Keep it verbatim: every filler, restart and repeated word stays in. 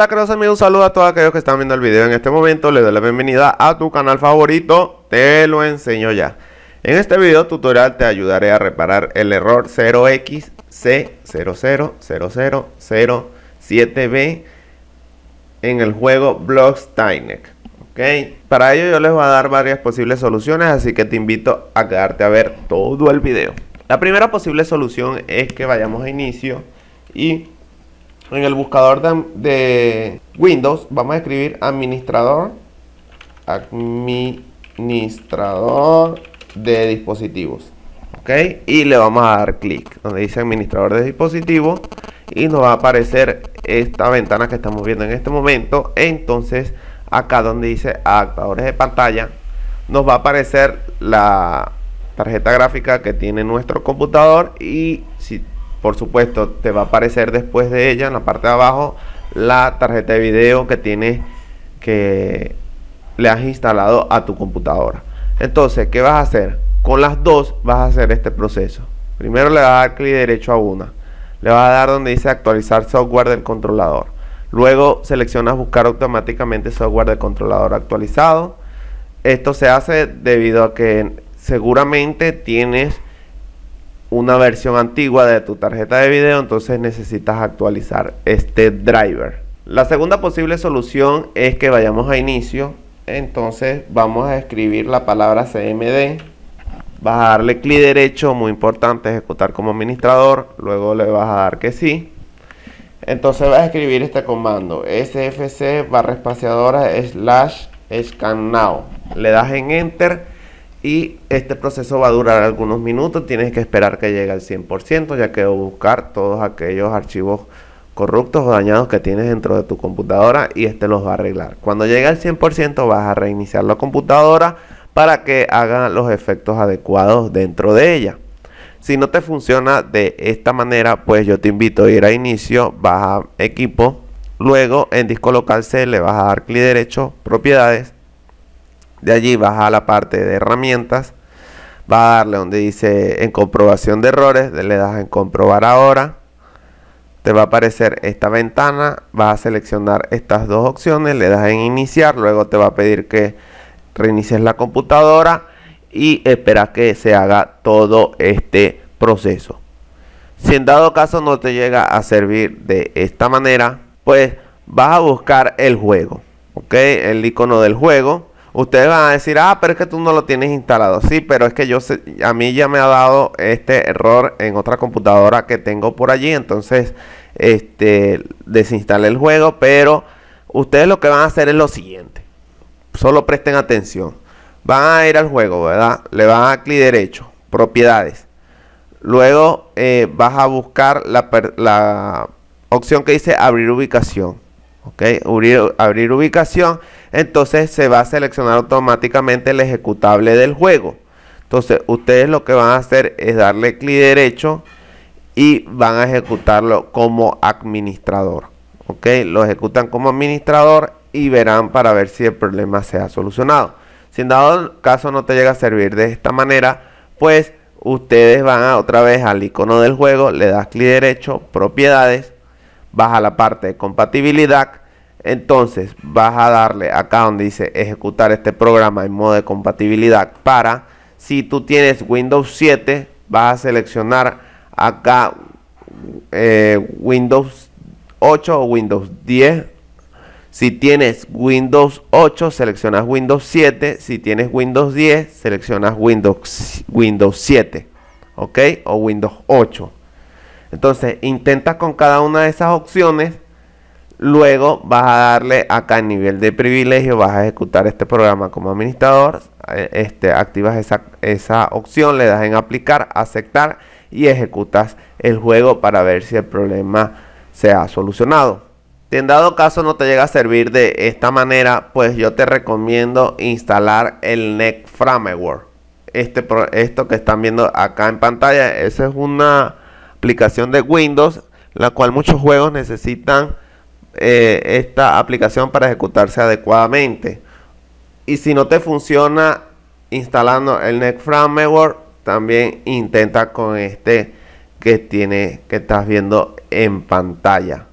Hola queridos amigos, saludos a todos aquellos que están viendo el video en este momento. Les doy la bienvenida a tu canal favorito, Te Lo Enseño Ya. En este video tutorial te ayudaré a reparar el error cero x c cero cero cero cero cero siete b en el juego Bloodstained. ¿Okay? Para ello yo les voy a dar varias posibles soluciones, así que te invito a quedarte a ver todo el video. La primera posible solución es que vayamos a inicio y en el buscador de, de Windows vamos a escribir administrador, administrador de dispositivos, ¿okay? Y le vamos a dar clic donde dice administrador de dispositivos y nos va a aparecer esta ventana que estamos viendo en este momento. Entonces acá donde dice adaptadores de pantalla nos va a aparecer la tarjeta gráfica que tiene nuestro computador y si por supuesto te va a aparecer después de ella en la parte de abajo la tarjeta de video que tienes, que le has instalado a tu computadora. Entonces, ¿qué vas a hacer? Con las dos vas a hacer este proceso. Primero le vas a dar clic derecho a una, le vas a dar donde dice actualizar software del controlador, luego seleccionas buscar automáticamente software del controlador actualizado. Esto se hace debido a que seguramente tienes una versión antigua de tu tarjeta de video, entonces necesitas actualizar este driver. La segunda posible solución es que vayamos a inicio, entonces vamos a escribir la palabra C M D, vas a darle clic derecho, muy importante, ejecutar como administrador, luego le vas a dar que sí. Entonces vas a escribir este comando sfc barra espaciadora slash scan now, le das en enter. Y este proceso va a durar algunos minutos, tienes que esperar que llegue al cien por ciento, ya que va a buscar todos aquellos archivos corruptos o dañados que tienes dentro de tu computadora y este los va a arreglar. Cuando llegue al cien por ciento vas a reiniciar la computadora para que haga los efectos adecuados dentro de ella. Si no te funciona de esta manera, pues yo te invito a ir a inicio, vas a equipo, luego en disco local C le vas a dar clic derecho, propiedades. De allí vas a la parte de herramientas, vas a darle donde dice en comprobación de errores, le das en comprobar ahora, te va a aparecer esta ventana, vas a seleccionar estas dos opciones, le das en iniciar, luego te va a pedir que reinicies la computadora y esperas que se haga todo este proceso. Si en dado caso no te llega a servir de esta manera, pues vas a buscar el juego, ¿ok? El icono del juego. Ustedes van a decir, ah, pero es que tú no lo tienes instalado. Sí, pero es que yo sé, a mí ya me ha dado este error en otra computadora que tengo por allí. Entonces, este, desinstalé el juego. Pero ustedes lo que van a hacer es lo siguiente. Solo presten atención. Van a ir al juego, ¿verdad? Le van a dar clic derecho, propiedades. Luego eh, vas a buscar la, la opción que dice abrir ubicación. Ok, abrir, abrir ubicación. Entonces se va a seleccionar automáticamente el ejecutable del juego. Entonces ustedes lo que van a hacer es darle clic derecho y van a ejecutarlo como administrador, ok, lo ejecutan como administrador y verán para ver si el problema se ha solucionado. Si en dado caso no te llega a servir de esta manera, pues ustedes van a otra vez al icono del juego, le das clic derecho, propiedades, vas a la parte de compatibilidad. Entonces vas a darle acá donde dice ejecutar este programa en modo de compatibilidad para, si tú tienes Windows siete, vas a seleccionar acá eh, Windows ocho o Windows diez. Si tienes Windows ocho, seleccionas Windows siete. Si tienes Windows diez, seleccionas Windows siete, ¿ok? O Windows ocho. Entonces intentas con cada una de esas opciones. Luego vas a darle acá en nivel de privilegio, vas a ejecutar este programa como administrador, este, activas esa, esa opción, le das en aplicar, aceptar y ejecutas el juego para ver si el problema se ha solucionado. Si en dado caso no te llega a servir de esta manera, pues yo te recomiendo instalar el .N E T Framework. Este, esto que están viendo acá en pantalla, esa es una aplicación de Windows, la cual muchos juegos necesitan Eh, esta aplicación para ejecutarse adecuadamente. Y si no te funciona instalando el .N E T Framework, también intenta con este que tiene que estás viendo en pantalla.